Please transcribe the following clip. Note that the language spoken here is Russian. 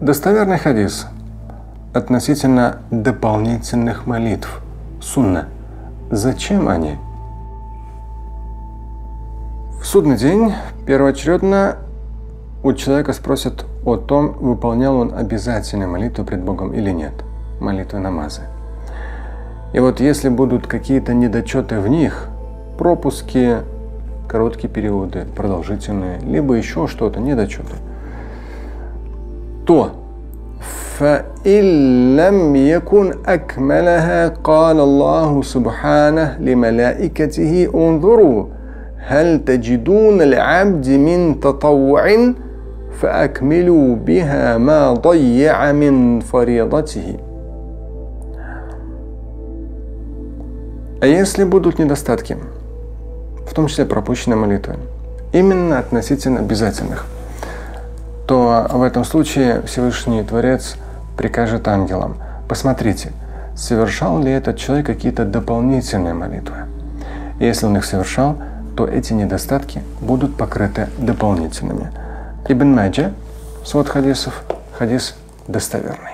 Достоверный хадис относительно дополнительных молитв, сунна. Зачем они? В судный день первоочередно у человека спросят о том, выполнял он обязательно молитву пред Богом или нет, молитвы намазы. И вот если будут какие-то недочеты в них, пропуски, короткие периоды, продолжительные, либо еще что-то, недочеты, то فَإِنْ لَمْ يَكُنْ أَكْمَلَهَا قَالَ اللَّهُ سُبْحَانَهُ لِمَلَائِكَتِهِ انظُرُوا هَلْ تَجِدُونَ الْعَبْدِ مِنْ تَطَوُّعٍ فَأَكْمِلُوا بِهَا مَا ضَيَّعَ مِنْ فَرِيضَتِهِ. А если будут недостатки, в том числе пропущенные молитвы, именно относительно обязательных, то в этом случае Всевышний Творец прикажет ангелам: посмотрите, совершал ли этот человек какие-то дополнительные молитвы. И если он их совершал, то эти недостатки будут покрыты дополнительными. Ибн Маджа, свод хадисов, хадис достоверный.